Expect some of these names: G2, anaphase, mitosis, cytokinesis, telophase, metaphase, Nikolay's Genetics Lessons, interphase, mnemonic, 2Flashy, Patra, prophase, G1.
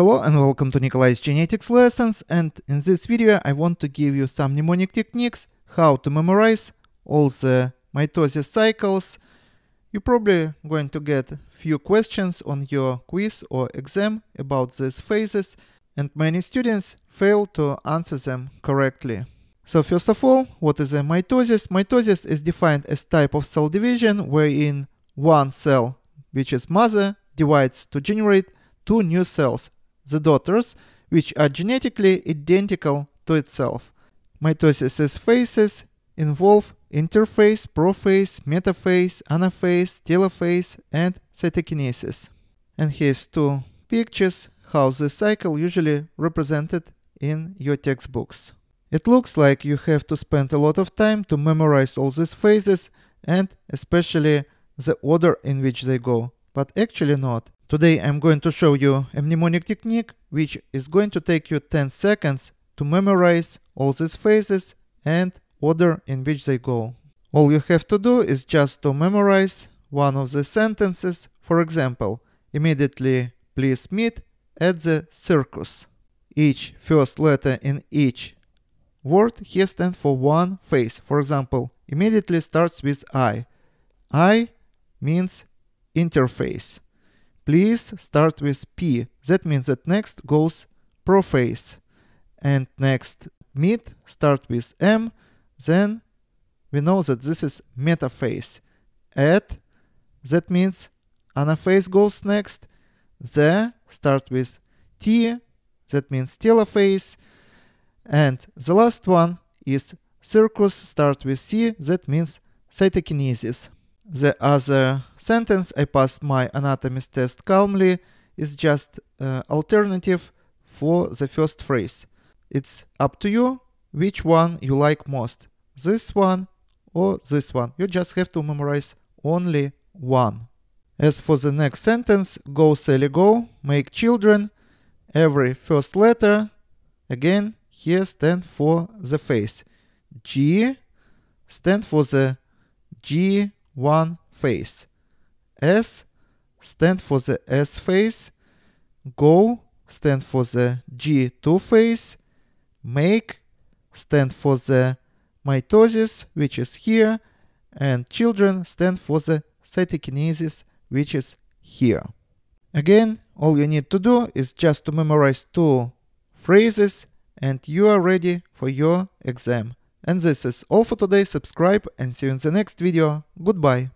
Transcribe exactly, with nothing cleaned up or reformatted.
Hello and welcome to Nikolay's Genetics Lessons, and in this video I want to give you some mnemonic techniques how to memorize all the mitosis cycles. You're probably going to get few questions on your quiz or exam about these phases, and many students fail to answer them correctly. So first of all, what is a mitosis? Mitosis is defined as type of cell division wherein one cell, which is mother, divides to generate two new cells, the daughters, which are genetically identical to itself. Mitosis phases involve interphase, prophase, metaphase, anaphase, telophase, and cytokinesis. And here's two pictures how the cycle usually represented in your textbooks. It looks like you have to spend a lot of time to memorize all these phases and especially the order in which they go, but actually not. Today I'm going to show you a mnemonic technique which is going to take you ten seconds to memorize all these phases and order in which they go. All you have to do is just to memorize one of the sentences. For example, immediately please meet at the circus. Each first letter in each word here stands for one phase. For example, immediately starts with I. I means interphase. Please start with P. That means that next goes prophase. And next meet start with M. Then we know that this is metaphase. At, that means anaphase goes next. The start with T. That means telophase. And the last one is circus start with C. That means cytokinesis. The other sentence, I passed my anatomy test calmly, is just uh, alternative for the first phrase. It's up to you which one you like most, this one or this one. You just have to memorize only one. As for the next sentence, go Sally go, make children, every first letter, again, here stands for the phase. G stands for the G one phase. S stand for the S phase. Go stand for the G two phase. Make stand for the mitosis, which is here, and children stand for the cytokinesis, which is here. Again, all you need to do is just to memorize two phrases and you are ready for your exam. And this is all for today. Subscribe and see you in the next video. Goodbye.